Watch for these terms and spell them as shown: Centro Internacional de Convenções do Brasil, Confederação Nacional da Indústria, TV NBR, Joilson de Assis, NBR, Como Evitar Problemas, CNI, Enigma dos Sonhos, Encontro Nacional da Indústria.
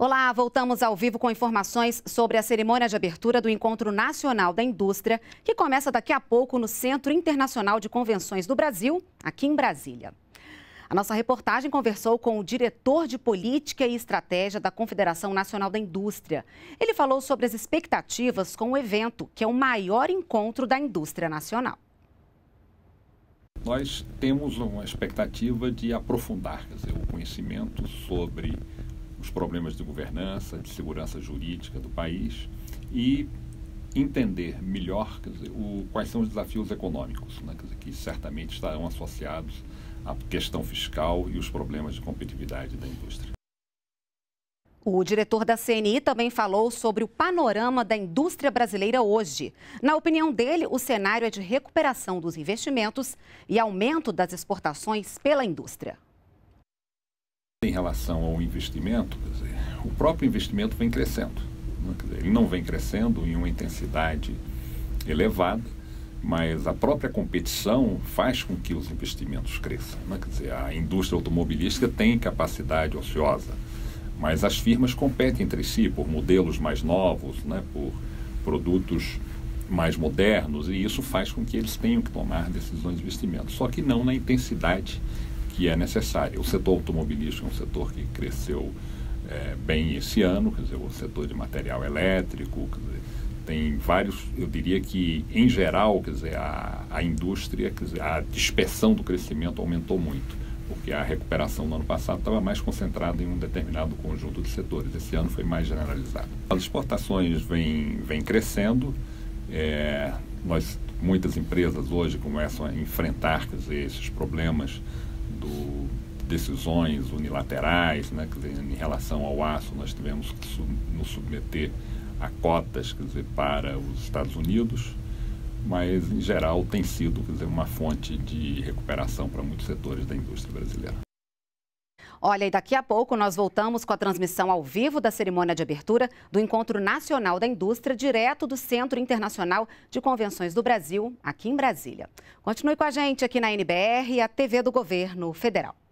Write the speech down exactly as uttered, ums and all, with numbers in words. Olá, voltamos ao vivo com informações sobre a cerimônia de abertura do Encontro Nacional da Indústria, que começa daqui a pouco no Centro Internacional de Convenções do Brasil, aqui em Brasília. A nossa reportagem conversou com o diretor de Política e Estratégia da Confederação Nacional da Indústria. Ele falou sobre as expectativas com o evento, que é o maior encontro da indústria nacional. Nós temos uma expectativa de aprofundar, quer dizer, o conhecimento sobre os problemas de governança, de segurança jurídica do país e entender melhor, quer dizer, o, quais são os desafios econômicos, né, quer dizer, que certamente estarão associados à questão fiscal e os problemas de competitividade da indústria. O diretor da C N I também falou sobre o panorama da indústria brasileira hoje. Na opinião dele, o cenário é de recuperação dos investimentos e aumento das exportações pela indústria. Em relação ao investimento, quer dizer, o próprio investimento vem crescendo. Né? Quer dizer, ele não vem crescendo em uma intensidade elevada, mas a própria competição faz com que os investimentos cresçam. Né? Quer dizer, a indústria automobilística tem capacidade ociosa, mas as firmas competem entre si por modelos mais novos, né? Por produtos mais modernos, e isso faz com que eles tenham que tomar decisões de investimento, só que não na intensidade que é necessária. O setor automobilístico é um setor que cresceu é, bem esse ano, quer dizer, o setor de material elétrico, quer dizer, tem vários, eu diria que, em geral, quer dizer, a, a indústria, quer dizer, a dispersão do crescimento aumentou muito, porque a recuperação no ano passado estava mais concentrada em um determinado conjunto de setores, esse ano foi mais generalizado. As exportações vêm, vêm crescendo, é, nós, muitas empresas hoje começam a enfrentar, quer dizer, esses problemas do decisões unilaterais, né, quer dizer, em relação ao aço, nós tivemos que sub, nos submeter a cotas, quer dizer, para os Estados Unidos, mas, em geral, tem sido, quer dizer, uma fonte de recuperação para muitos setores da indústria brasileira. Olha, e daqui a pouco nós voltamos com a transmissão ao vivo da cerimônia de abertura do Encontro Nacional da Indústria, direto do Centro Internacional de Convenções do Brasil, aqui em Brasília. Continue com a gente aqui na N B R, a T V do Governo Federal.